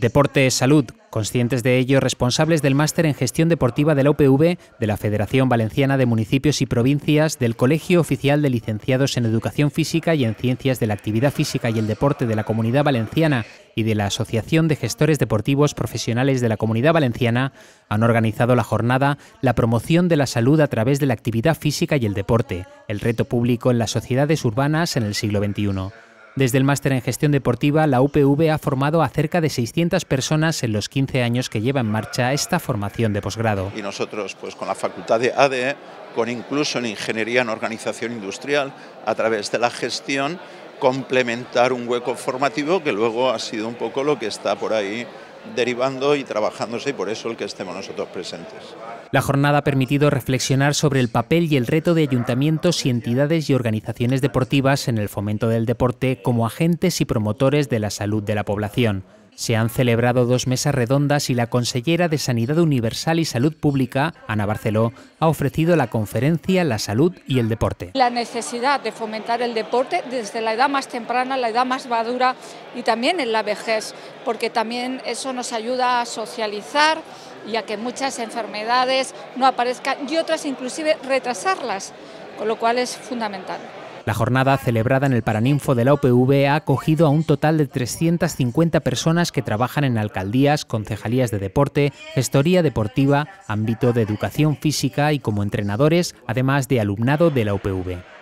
Deporte es salud. Conscientes de ello, responsables del Máster en Gestión Deportiva de la UPV, de la Federación Valenciana de Municipios y Provincias, del Colegio Oficial de Licenciados en Educación Física y en Ciencias de la Actividad Física y el Deporte de la Comunidad Valenciana y de la Asociación de Gestores Deportivos Profesionales de la Comunidad Valenciana han organizado la jornada La promoción de la salud a través de la actividad física y el deporte, el reto público en las sociedades urbanas en el siglo XXI. Desde el Máster en Gestión Deportiva, la UPV ha formado a cerca de 600 personas en los 15 años que lleva en marcha esta formación de posgrado. Y nosotros, pues con la Facultad de ADE, con incluso en Ingeniería en Organización Industrial, a través de la gestión, complementar un hueco formativo que luego ha sido un poco lo que está por ahí derivando y trabajándose, y por eso el que estemos nosotros presentes. La jornada ha permitido reflexionar sobre el papel y el reto de ayuntamientos y entidades y organizaciones deportivas en el fomento del deporte como agentes y promotores de la salud de la población. Se han celebrado dos mesas redondas y la consellera de Sanidad Universal y Salud Pública, Ana Barceló, ha ofrecido la conferencia La salud y el deporte. La necesidad de fomentar el deporte desde la edad más temprana, la edad más madura y también en la vejez, porque también eso nos ayuda a socializar y a que muchas enfermedades no aparezcan y otras inclusive retrasarlas, con lo cual es fundamental. La jornada, celebrada en el Paraninfo de la UPV, ha acogido a un total de 350 personas que trabajan en alcaldías, concejalías de deporte, gestoría deportiva, ámbito de educación física y como entrenadores, además de alumnado de la UPV.